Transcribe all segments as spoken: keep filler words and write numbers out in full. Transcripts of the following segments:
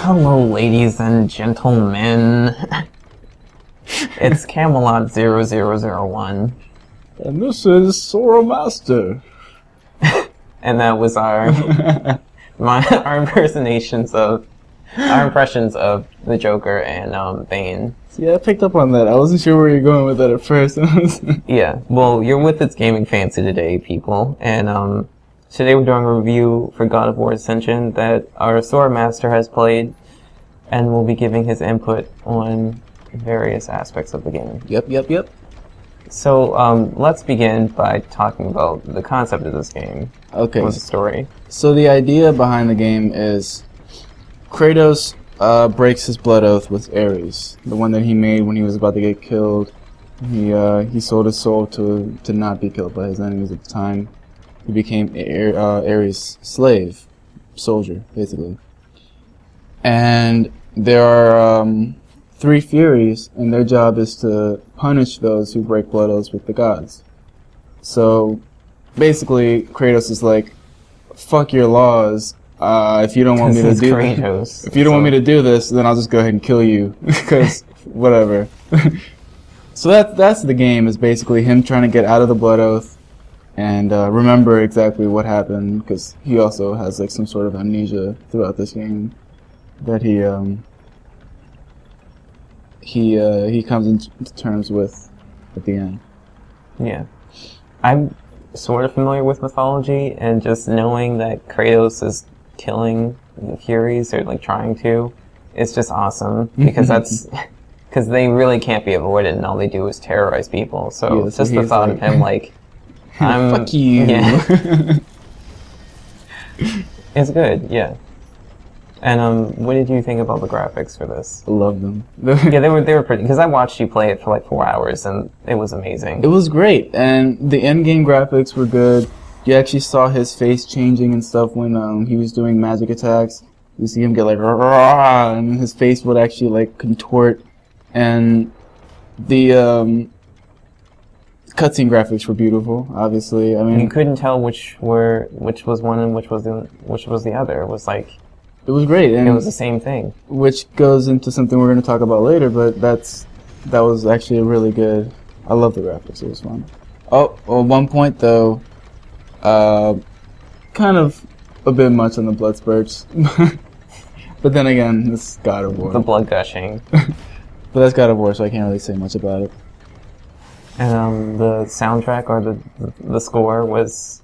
Hello, ladies and gentlemen. It's Camelot zero zero zero one. And this is Sora Master. And that was our my our impersonations of our impressions of the Joker and um Bane. Yeah, I picked up on that. I wasn't sure where you're going with that at first. Yeah. Well, you're with its gaming fancy today, people, and um today we're doing a review for God of War Ascension that our Sora Master has played, and we'll be giving his input on various aspects of the game. Yep, yep, yep. So, um, let's begin by talking about the concept of this game. Okay. What's the story? So the idea behind the game is Kratos uh, breaks his blood oath with Ares, the one that he made when he was about to get killed. He, uh, he sold his soul to, to not be killed by his enemies at the time. He became uh, Ares' slave, soldier, basically. And there are um, three Furies, and their job is to punish those who break blood oaths with the gods. So, basically, Kratos is like, "Fuck your laws. Uh, if you don't want me to do Kratos, if you don't so. want me to do this, then I'll just go ahead and kill you because whatever." So that that's the game. Is basically him trying to get out of the blood oath. And uh, remember exactly what happened, because he also has like some sort of amnesia throughout this game. That he um, he uh, he comes into terms with at the end. Yeah, I'm sort of familiar with mythology, and just knowing that Kratos is killing the Furies or like trying to, it's just awesome because that's. Because they really can't be avoided, and all they do is terrorize people. So yeah, it's just so the thought like, of him like. I'm, Fuck you. Yeah. It's good, yeah. And um, what did you think about the graphics for this? Love them. Yeah, they were they were pretty. Because I watched you play it for like four hours, and it was amazing. It was great, and the end game graphics were good. You actually saw his face changing and stuff when um he was doing magic attacks. You see him get like rah, and his face would actually like contort, and the um. cutscene graphics were beautiful, obviously. I mean, you couldn't tell which were which was one and which was the which was the other. It was like it was great, and it was the same thing. Which goes into something we're going to talk about later, but that's that was actually really good. I love the graphics; it was fun. Oh, well, one point though, uh, kind of a bit much on the blood spurts, but then again, it's God of War. The blood gushing, but that's God of War, so I can't really say much about it. And um, the soundtrack or the the score was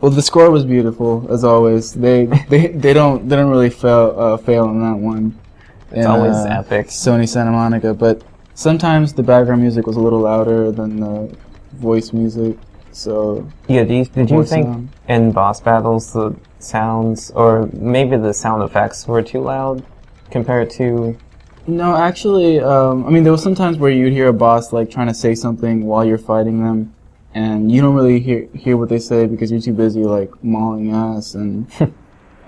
well. The score was beautiful as always. They they, they don't they don't really fail uh, fail on that one. It's in, always uh, epic. Sony Santa Monica, but sometimes the background music was a little louder than the voice music. So yeah, do you, did you think sound. in boss battles the sounds or maybe the sound effects were too loud compared to? No, actually, um, I mean, there was sometimes where you'd hear a boss like trying to say something while you're fighting them, and you don't really hear hear what they say because you're too busy like mauling ass and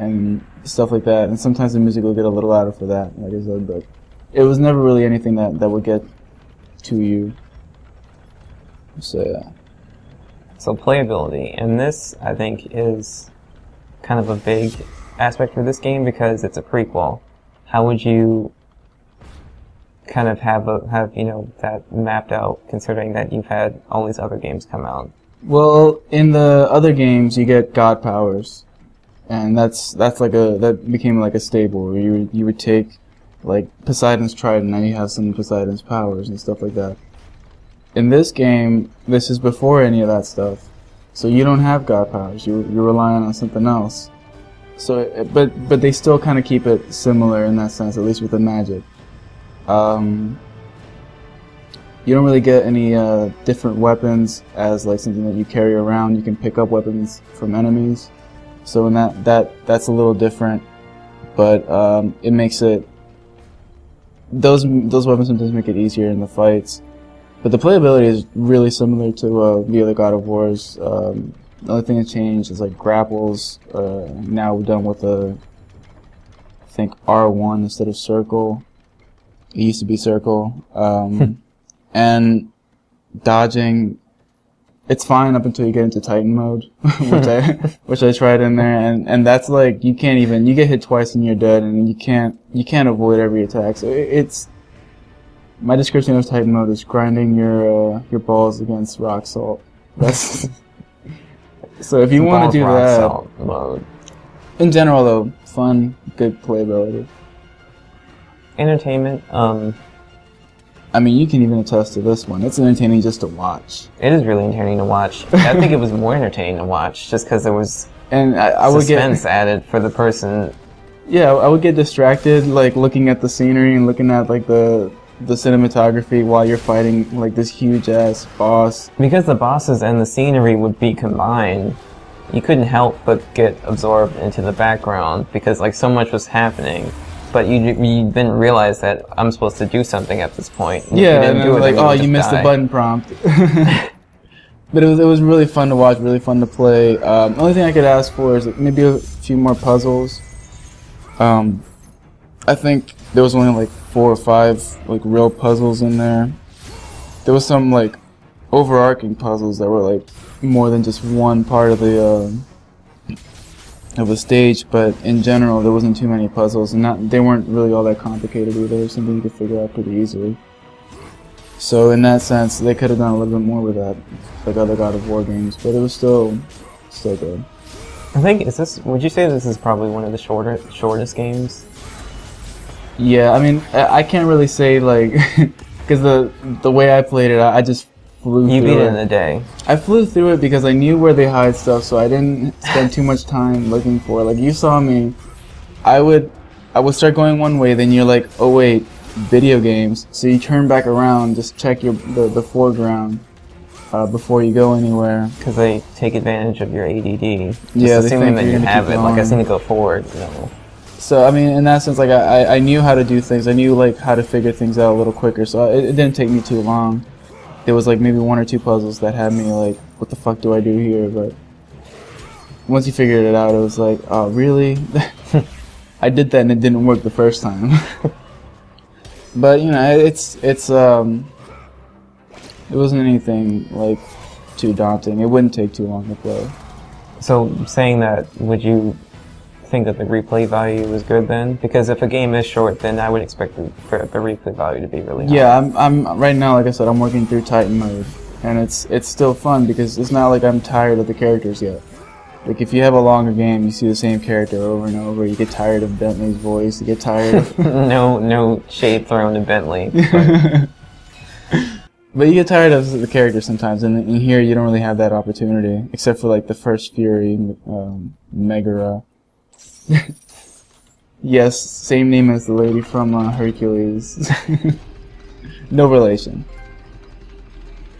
and stuff like that. And sometimes the music will get a little louder for that, like I said. But it was never really anything that that would get to you. So yeah. So playability, and this I think is kind of a big aspect for this game because it's a prequel. How would you kind of have a, have you know that mapped out, considering that you've had all these other games come out? Well, in the other games, you get god powers, and that's that's like a that became like a stable where you you would take like Poseidon's trident, and now you have some Poseidon's powers and stuff like that. In this game, this is before any of that stuff, so you don't have god powers. You you're relying on something else. So, but but they still kind of keep it similar in that sense, at least with the magic. Um, you don't really get any uh, different weapons as like something that you carry around. You can pick up weapons from enemies, so in that that that's a little different. But um, it makes it those those weapons sometimes make it easier in the fights. But the playability is really similar to uh, the other God of Wars. Um, Another thing that changed is like grapples. Uh, now we're done with a, I think R one instead of circle. It used to be circle. Um, and dodging, it's fine up until you get into Titan mode, which I which I tried in there, and and that's like you can't even you get hit twice and you're dead, and you can't you can't avoid every attack. So it, it's my description of Titan mode is grinding your uh, your balls against rock salt. That's so if you want to do that salt mode. In general, though, fun, good playability, entertainment. Um. I mean, you can even attest to this one. It's entertaining just to watch. It is really entertaining to watch. I think it was more entertaining to watch just because there was and I, I suspense would get, added for the person. Yeah, I would get distracted, like looking at the scenery and looking at like the the cinematography while you're fighting like this huge ass boss. Because the bosses and the scenery would be combined, you couldn't help but get absorbed into the background because like so much was happening. But you you didn't realize that I'm supposed to do something at this point. And yeah, you didn't and do it, like, oh, you missed die. the button prompt. But it was it was really fun to watch, really fun to play. Um, only thing I could ask for is like, maybe a few more puzzles. Um, I think there was only like four or five like real puzzles in there. There was some like overarching puzzles that were like more than just one part of the. Uh, of a stage, but in general there wasn't too many puzzles, and not they weren't really all that complicated either. It was something you could figure out pretty easily. So in that sense, they could have done a little bit more with that, like other God of War games, but it was still still good. I think is this. Would you say this is probably one of the shorter shortest games? Yeah, I mean, I, I can't really say like because the the way I played it, I, I just. Flew you beat it in a day. I flew through it because I knew where they hide stuff, so I didn't spend too much time looking for it. Like you saw me, I would, I would start going one way, then you're like, oh wait, video games. So you turn back around, just check your the, the foreground uh, before you go anywhere. Because they take advantage of your A D D. Just yeah, assuming that you have it. Like I seem to go forward. No. So I mean, in that sense, like I, I knew how to do things. I knew like how to figure things out a little quicker. So it, it didn't take me too long. There was like maybe one or two puzzles that had me like, what the fuck do I do here? But once you figured it out, it was like, oh really? I did that and it didn't work the first time. But you know, it's it's um, it wasn't anything like too daunting. It wouldn't take too long to play. So saying that, would you think that the replay value is good then? Because if a game is short, then I would expect the, for the replay value to be really high. Yeah, I'm, I'm right now, like I said, I'm working through Titan mode, and it's it's still fun because it's not like I'm tired of the characters yet. Like if you have a longer game, you see the same character over and over. You get tired of Bentley's voice. You get tired. Of no, no shade thrown to Bentley. But. But you get tired of the character sometimes, and in here you don't really have that opportunity, except for like the first Fury, um, Megara. Yes, same name as the lady from uh, Hercules. No relation.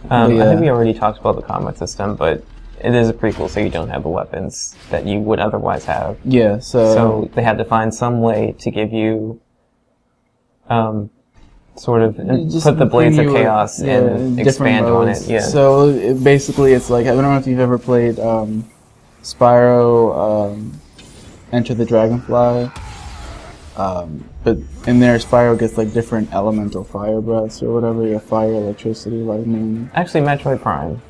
Um, yeah. I think we already talked about the combat system, but it is a prequel, so you don't have the weapons that you would otherwise have. Yeah, so... So they had to find some way to give you... Um, sort of put the Blades of Chaos a, yeah, and expand modes. on it. Yeah. So it, basically it's like... I don't know if you've ever played um, Spyro... Um, Enter the Dragonfly, um, but in there Spyro gets like different elemental fire breaths or whatever, your fire, electricity, lightning. Actually, Metroid Prime.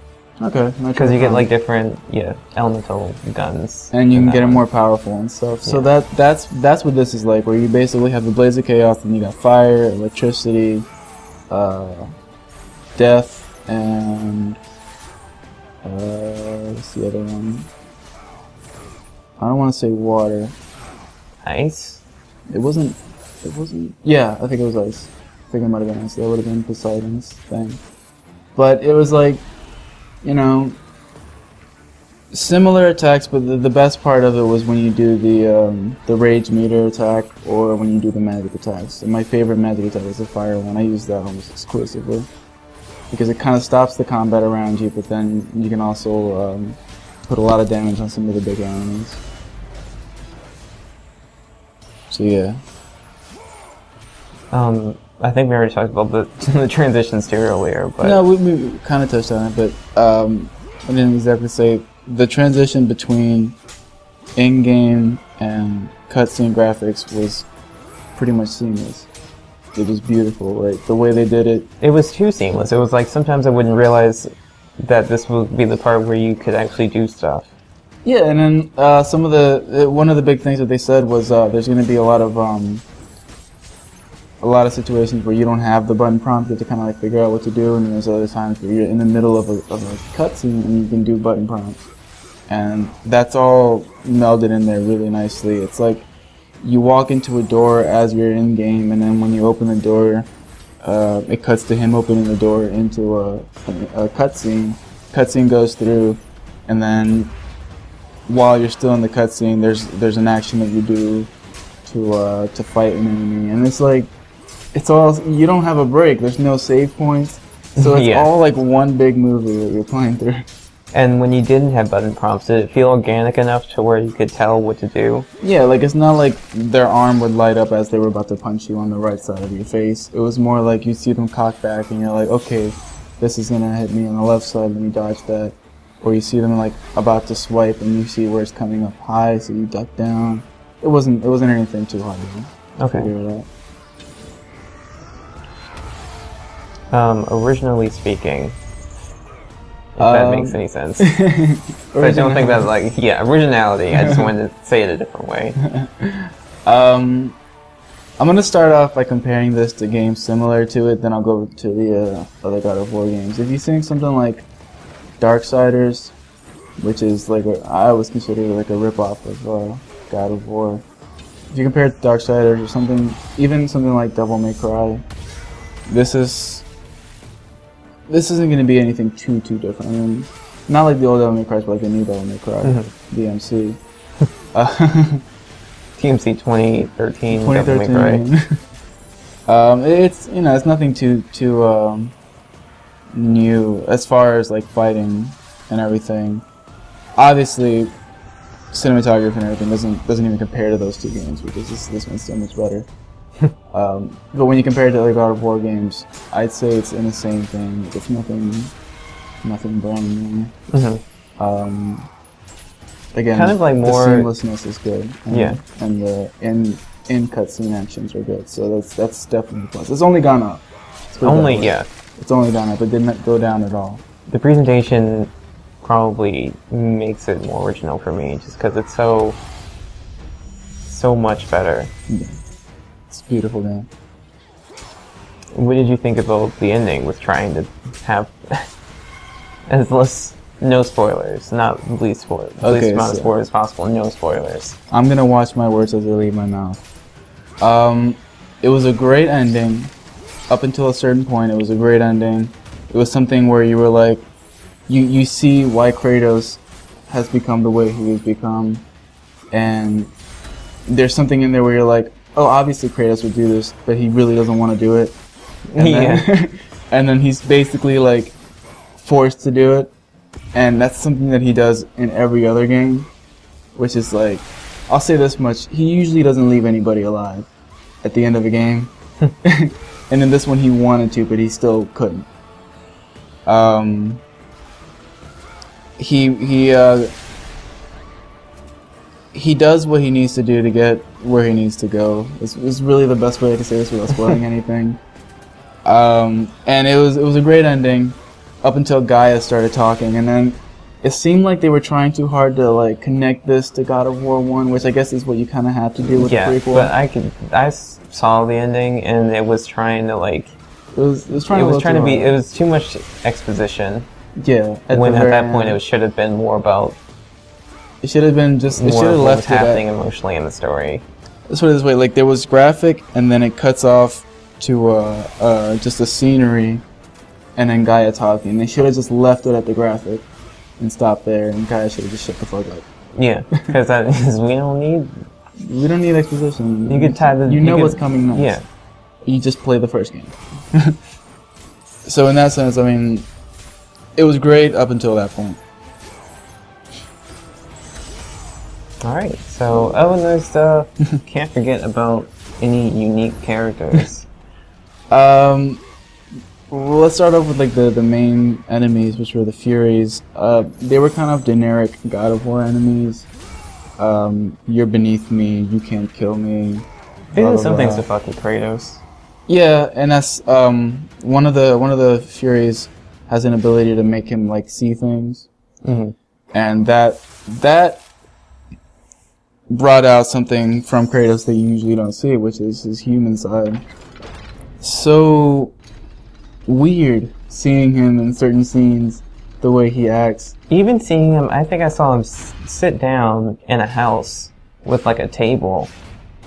Okay, because you Prime. get like different, yeah, elemental guns, and you can get them more powerful and stuff. So yeah. that that's that's what this is like, where you basically have the Blades of Chaos, and you got fire, electricity, uh, death, and uh, what's the other one? I don't want to say water. Ice? It wasn't... It wasn't... Yeah, I think it was ice. I think it might have been ice. That would have been Poseidon's thing. But it was like, you know... Similar attacks, but the, the best part of it was when you do the um, the rage meter attack or when you do the magic attacks. And my favorite magic attack is the fire one. I use that almost exclusively. Because it kind of stops the combat around you, but then you can also... Um, put a lot of damage on some of the big enemies. So yeah. Um, I think we already talked about the, the transitions too earlier, but... No, we, we kind of touched on it, but um, I didn't exactly say the transition between in-game and cutscene graphics was pretty much seamless. It was beautiful, like the way they did it. It was too seamless. It was like sometimes I wouldn't realize that this would be the part where you could actually do stuff. Yeah, and then uh, some of the uh, one of the big things that they said was uh, there's going to be a lot of um, a lot of situations where you don't have the button prompt. You have to kind of like figure out what to do, and there's other times where you're in the middle of a, of a cutscene and you can do button prompts, and that's all melded in there really nicely. It's like you walk into a door as you're in game, and then when you open the door, uh, it cuts to him opening the door into a, a cutscene. Cutscene goes through, and then while you're still in the cutscene, there's there's an action that you do to uh, to fight an enemy, and it's like it's all you don't have a break. There's no save points, so it's yeah. all like one big movie that you're playing through. And when you didn't have button prompts, did it feel organic enough to where you could tell what to do? Yeah, like it's not like their arm would light up as they were about to punch you on the right side of your face. It was more like you see them cock back and you're like, okay, this is gonna hit me on the left side, let me dodge that. Or you see them like about to swipe and you see where it's coming up high, so you duck down. It wasn't it wasn't anything too hard, you know? Okay. Figure it out. Um, originally speaking, if that um, makes any sense. But I don't think that's like, yeah, originality. I just wanted to say it a different way. um, I'm going to start off by comparing this to games similar to it, then I'll go to the uh, other God of War games. If you've seen something like Darksiders, which is like, a, I always consider it like a ripoff of uh, God of War. If you compare it to Darksiders or something, even something like Devil May Cry, this is... This isn't going to be anything too, too different. I mean, not like the old Devil May Cry, but like the new Devil May Cry, mm-hmm. D M C. uh, D M C twenty thirteen, twenty thirteen Devil May Cry. um, it's, you know, it's nothing too, too um, new as far as like fighting and everything. Obviously, cinematography and everything doesn't doesn't even compare to those two games, because this this one's so much better. um, but when you compare it to like God of War games, I'd say it's in the same thing. It's nothing, nothing brand new. Mm-hmm. um, again, kind of like more, the seamlessness is good. And, yeah, and the in in cutscene actions are good. So that's that's definitely a plus. It's only gone up. Only yeah, it's only gone up. It didn't go down at all. The presentation probably makes it more original for me, just because it's so so much better. Yeah. It's beautiful, man. What did you think about the ending with trying to have as less, no spoilers, not least spoilers, okay, least amount so of spoilers possible, no spoilers. I'm gonna watch my words as they leave my mouth. Um, it was a great ending. Up until a certain point, it was a great ending. It was something where you were like, you you see why Kratos has become the way he has become, and there's something in there where you're like, oh, obviously Kratos would do this, but he really doesn't want to do it. And, yeah. then, and then he's basically like forced to do it, and that's something that he does in every other game, which is like, I'll say this much, he usually doesn't leave anybody alive at the end of a game. And in this one he wanted to, but he still couldn't. Um, he, he, uh, he does what he needs to do to get where he needs to go. It's, it's really the best way I can say this without spoiling anything. Um, and it was it was a great ending, up until Gaia started talking, and then it seemed like they were trying too hard to like connect this to God of War One, which I guess is what you kind of have to do with yeah, the prequel. Yeah, but I could I saw the ending, and it was trying to like it was it was trying it to, was trying to be it was too much exposition. Yeah, at when at that point end. It should have been more about. It should have been just. It should have left happening emotionally in the story. Let's put it this way: like there was graphic, and then it cuts off to uh, uh, just the scenery, and then Gaia talking. They should have just left it at the graphic and stopped there, and Gaia should have just shut the fuck up. Yeah, because we don't need. We don't need exposition. You could tie the. You know what's coming next. Yeah. You just play the first game. So in that sense, I mean, it was great up until that point. Alright, so, oh, and there's, uh, can't forget about any unique characters. um, Well, let's start off with like the, the main enemies, which were the Furies. Uh, they were kind of generic God of War enemies. Um, you're beneath me, you can't kill me. They did some things to fuck with Kratos. Yeah, and that's um, one of the one of the Furies has an ability to make him like see things, mm-hmm. and that that brought out something from Kratos that you usually don't see, which is his human side. So weird seeing him in certain scenes, the way he acts. Even seeing him, I think I saw him s sit down in a house with like a table,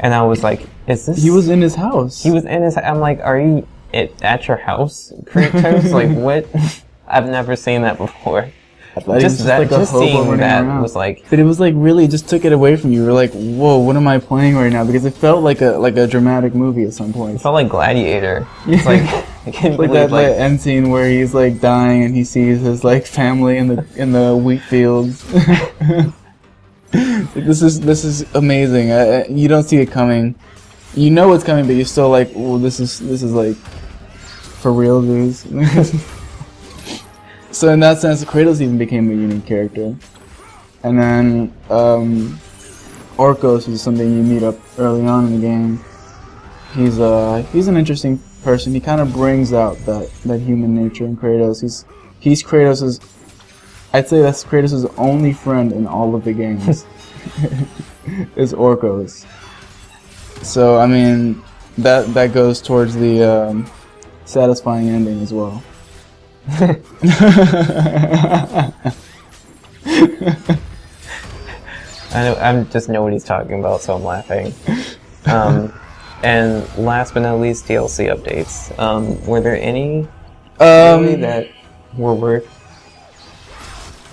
and I was like, "Is this?" He was in his house. He was in his. I'm like, "Are you it, at your house, Kratos?" Like what? I've never seen that before. Just, just that, like just seeing that around. Was like, but it was like really just took it away from you. You were like, whoa, what am I playing right now? Because it felt like a like a dramatic movie at some point. It felt like Gladiator. It's like I can't like that like, like, end scene where he's like dying and he sees his like family in the in the wheat fields. Like, this is this is amazing. I, I, you don't see it coming. You know what's coming, but you're still like, well, this is this is like for real, dudes. So in that sense, Kratos even became a unique character. And then um, Orkos is something you meet up early on in the game. He's uh he's an interesting person. He kind of brings out that that human nature in Kratos. He's he's Kratos's. I'd say that's Kratos's only friend in all of the games. Is Orkos. So I mean, that that goes towards the um, satisfying ending as well. I know, I'm just know what he's talking about, so I'm laughing. Um, and last but not least, D L C updates. Um, were there any um, really that were worth?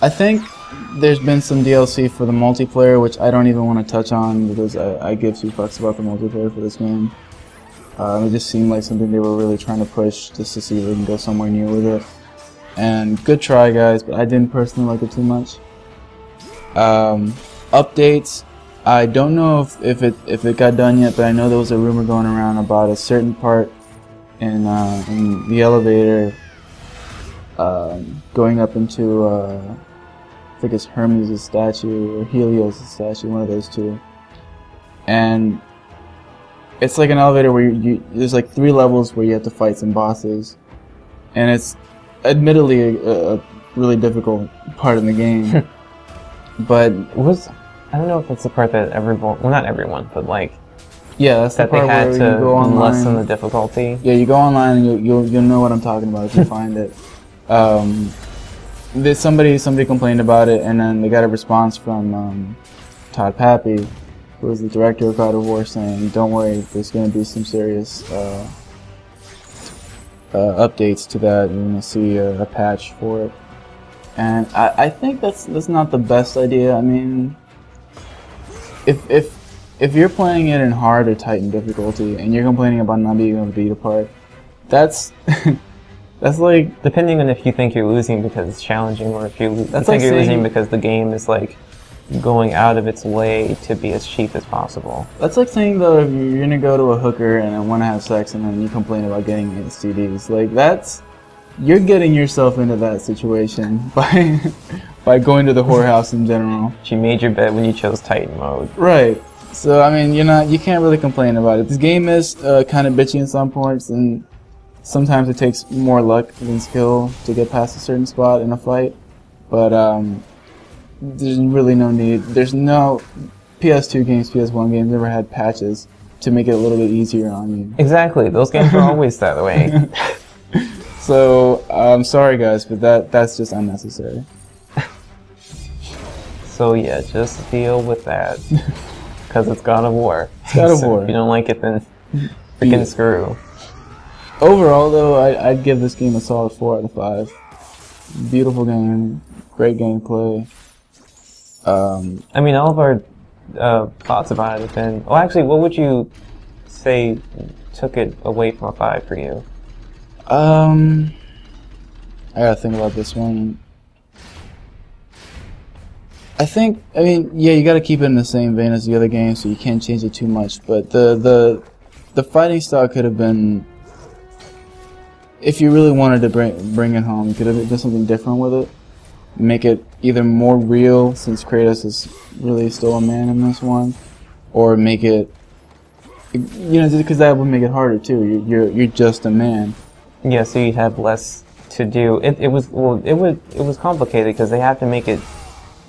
I think there's been some D L C for the multiplayer, which I don't even want to touch on because I, I give two fucks about the multiplayer for this game. Um, it just seemed like something they were really trying to push just to see if they can go somewhere new with it. And good try, guys, but I didn't personally like it too much. Um, updates. I don't know if, if it if it got done yet, but I know there was a rumor going around about a certain part in, uh, in the elevator um, going up into, uh, I think it's Hermes' statue or Helios' statue, one of those two. And it's like an elevator where you, you, there's like three levels where you have to fight some bosses. And it's admittedly a, a really difficult part in the game. But was I don't know if that's the part that everyone, well not everyone, but like yeah, that's that the part they had where to you go online. Lessen the difficulty. Yeah, you go online and you'll you'll, you'll know what I'm talking about if you find it. Um, there's somebody somebody complained about it, and then they got a response from um, Todd Pappy, who was the director of God of War, saying, don't worry, there's going to be some serious uh, uh, updates to that, and you'll see a, a patch for it. And I, I think that's that's not the best idea. I mean, if, if, if you're playing it in hard or tight and difficulty, and you're complaining about not being able to beat a part, that's... That's like... Depending on if you think you're losing because it's challenging, or if you that's think like you're losing because the game is like... going out of its way to be as cheap as possible. That's like saying though, if you're gonna go to a hooker and I want to have sex and then you complain about getting S T Ds, like that's you're getting yourself into that situation by by going to the whorehouse in general. She made your bed when you chose Titan mode. Right. So I mean, you're not you can't really complain about it. This game is uh, kind of bitchy in some points, and sometimes it takes more luck than skill to get past a certain spot in a fight, but. Um, There's really no need. There's no P S two games, P S one games never had patches to make it a little bit easier on you. Exactly. Those games are always that way. So I'm um, sorry, guys, but that that's just unnecessary. So yeah, just deal with that because it's God of War. It's God of so War. If you don't like it, then freaking yeah. Screw. Overall, though, I, I'd give this game a solid four out of five. Beautiful game, great gameplay. Um, I mean, all of our uh, thoughts about it have been... Well, actually, what would you say took it away from a five for you? Um, I gotta think about this one. I think, I mean, yeah, you gotta keep it in the same vein as the other games, so you can't change it too much, but the, the, the fighting style could have been if you really wanted to bring bring it home, you could have done something different with it. Make it either more real, since Kratos is really still a man in this one, or make it, you know, because that would make it harder too. You're you're just a man. Yeah, so you have less to do. It it was well, it was it was complicated because they have to make it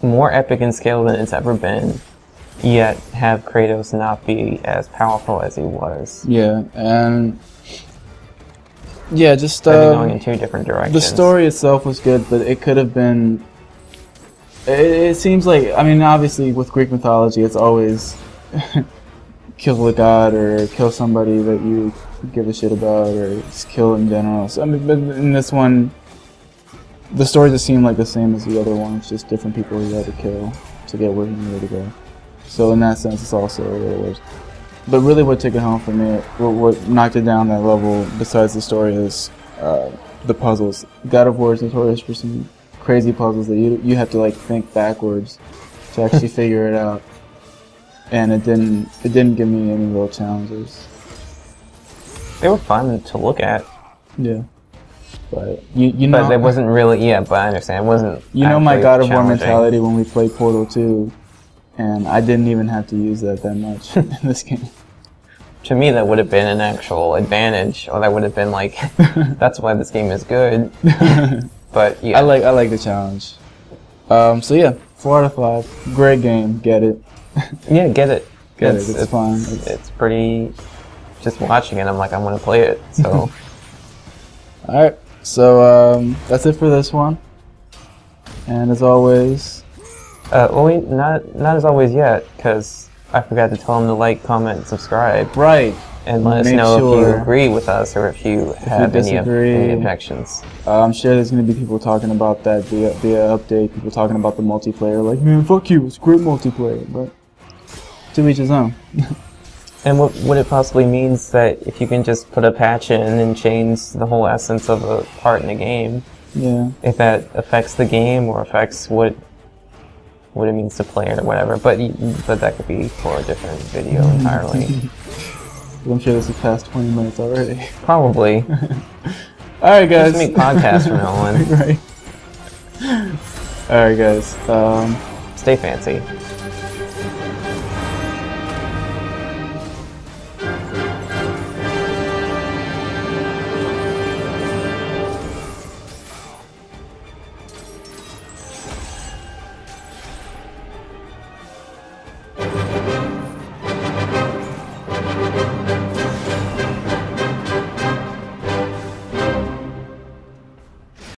more epic in scale than it's ever been, yet have Kratos not be as powerful as he was. Yeah, and yeah, just uh, going in two different directions. The story itself was good, but it could have been. It, it seems like, I mean, obviously with Greek mythology, it's always kill a god or kill somebody that you give a shit about, or just kill in general. So I mean, but in this one, the story just seemed like the same as the other one. It's just different people he had to kill to get where he needed to go. So in that sense, it's also a little worse. But really what took it home for me, what, what knocked it down that level, besides the story, is uh, the puzzles. God of War is notorious for some crazy puzzles that you, you have to like think backwards to actually figure it out. And it didn't, it didn't give me any real challenges. They were fun to look at. Yeah. But you, you know, but it wasn't really, yeah, but I understand. It wasn't. You know my God of War mentality when we played Portal two. And I didn't even have to use that that much in this game. To me, that would have been an actual advantage, or that would have been like, that's why this game is good. But yeah, I like I like the challenge. Um, so yeah, four out of five. Great game. Get it. Yeah, get it. Get it's, it. It's, it's fun. It's, it's pretty. Just watching it, I'm like, I'm gonna play it. So. All right. So um, that's it for this one. And as always. Uh, well, we, not not as always yet, because I forgot to tell them to like, comment, and subscribe. Right. And let Make us know sure. if you agree with us or if you if have you disagree. any objections. Uh, I'm sure there's going to be people talking about that via, via update, people talking about the multiplayer, like, man, fuck you, it's great multiplayer, but to each his own. And what, what it possibly means that if you can just put a patch in and change the whole essence of a part in a game, yeah, if that affects the game or affects what... what it means to play or whatever, but but that could be for a different video entirely. I'm sure this is past twenty minutes already. Probably. Alright guys. Just make podcasts from now on. Right. Alright guys. Um, Stay fancy.